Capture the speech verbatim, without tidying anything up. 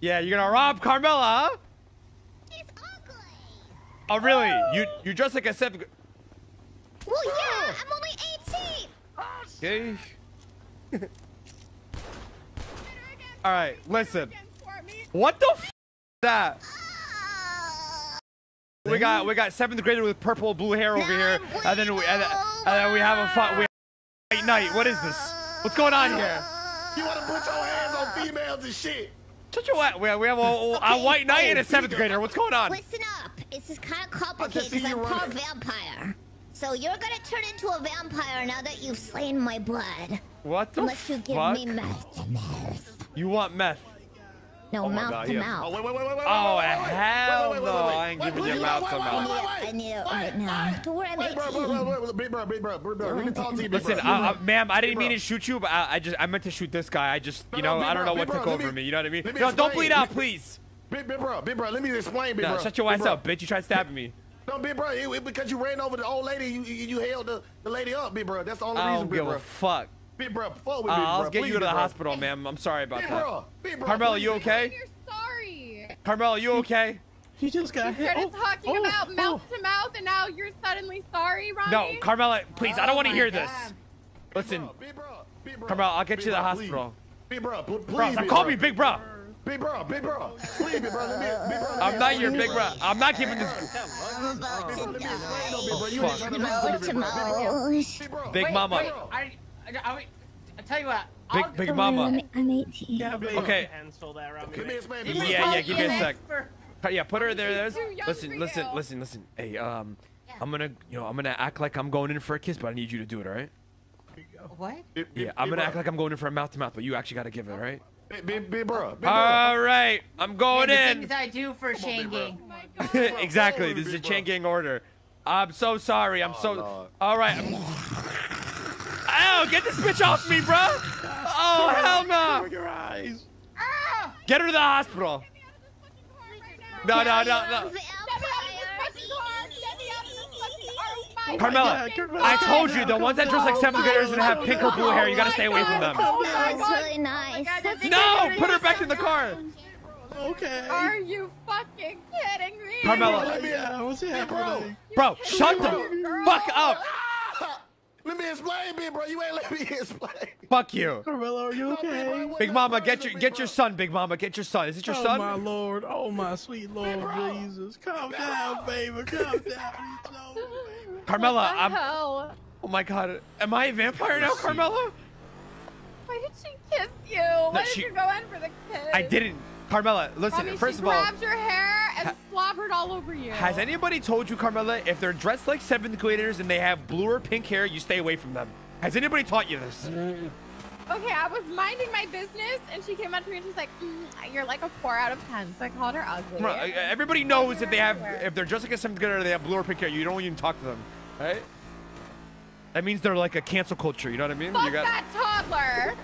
Yeah, you're gonna rob Carmella, huh? She's ugly. Oh, really? Oh. You you dress like a seven... Well, yeah, I'm only eighteen. Okay. All right, listen. What the f is that? Oh. We got we got seventh grader with purple blue hair over now here, and then we and, and then we have a fight. We have a fight night. What is this? What's going on here? You wanna put your hands on females and shit? Shut your ass. We have, we have a, a, okay. a white knight oh, and a seventh grader. What's going on? Listen up. This is kind of complicated because I'm part vampire. So you're gonna turn into a vampire now that you've slain my blood. What the Unless you give fuck? me meth to mouth. You want meth? No, oh mouth God, to yeah. mouth. Oh, wait, wait, wait, wait, wait, oh wait, wait, hell wait, wait, no. Wait, wait, wait, wait. I ain't giving you mouth to mouth. I need it right now. Don't worry, I'm eighteen. Listen, uh, ma'am, I didn't mean to shoot you, but I, I just, I meant to shoot this guy. I just, you know, I don't know what took over me. You know what I mean? No, don't bleed out, please. Big bro, big bro, let me explain, big bro. Shut your ass up, bitch. You tried stabbing me. No, big bro, it, it, because you ran over the old lady, you you, you held the, the lady up, big bro. That's the only I reason, big bro. I don't give a fuck. Big bro, forward, uh, big I'll bro. get Please, you to the bro. hospital, ma'am. I'm sorry about big that. Bro. Big bro, Carmella, you okay? You're sorry. Carmella, you okay? You just got hit. You started oh, talking oh, about oh. mouth to mouth, and now you're suddenly sorry, Ronnie? No, Carmella, please, oh I don't want to hear God. this. Big Listen, big bro, big bro. Carmella, I'll get big you to the hospital. Big bro, please, bro, big call bro. me big bro. Big bro, big bro, please, big bro, let me, big bro. I'm not your big bro. I'm not giving this. I'm about to die. Oh, fuck. Big mama. Wait, I, I, I, I tell you what. Big, big mama. I'm eighteen. Okay. Yeah, yeah, give me a sec. Yeah, put her there. There's. Listen, listen, listen, listen. Hey, um, I'm gonna, you know, I'm gonna act like I'm going in for a kiss, but I need you to do it, all right? What? Yeah, I'm gonna act like I'm going in for a mouth to mouth, but you actually gotta give it, all right? Big, big bro, big All bro. right, I'm going the in. Things I do for Changgang. Oh exactly, this is a Changgang order. I'm so sorry. I'm oh, so. No. All right. Ow! Get this bitch off me, bro. Oh hell no! Your eyes. Get her to the hospital. No, no, no, no. Oh Carmella, God, I told you the ones that dress like seventh graders and have pink or blue hair, you gotta stay away from them. Oh that's really nice. That's no, put her back in the car. Okay. Are you fucking kidding me? Carmella, yeah, what's happening? Bro, shut the fuck up. Let me explain, big bro. You ain't let me explain. Fuck you. Carmella, are you okay? Big Mama, get your get your son, Big Mama. Get your son. Is it your son? Oh, my Lord. Oh, my sweet Lord Jesus. Calm down, baby. Calm down. Carmella, I'm... Hell? Oh, my God. Am I a vampire now, Carmella? Why did she kiss you? No, Why she... did you go in for the kiss? I didn't. Carmella, listen, Robbie, first of all... She grabbed your hair and slobbered all over you. Has anybody told you, Carmella, if they're dressed like seventh graders and they have blue or pink hair, you stay away from them? Has anybody taught you this? Mm. Okay, I was minding my business, and she came up to me and she's like, mm, "You're like a four out of ten." So I called her ugly. Right. Everybody knows that they have, if they're dressed like something good or they have blue or pink hair, you don't even talk to them, right? That means they're like a cancel culture. You know what I mean? Fuck you got that toddler.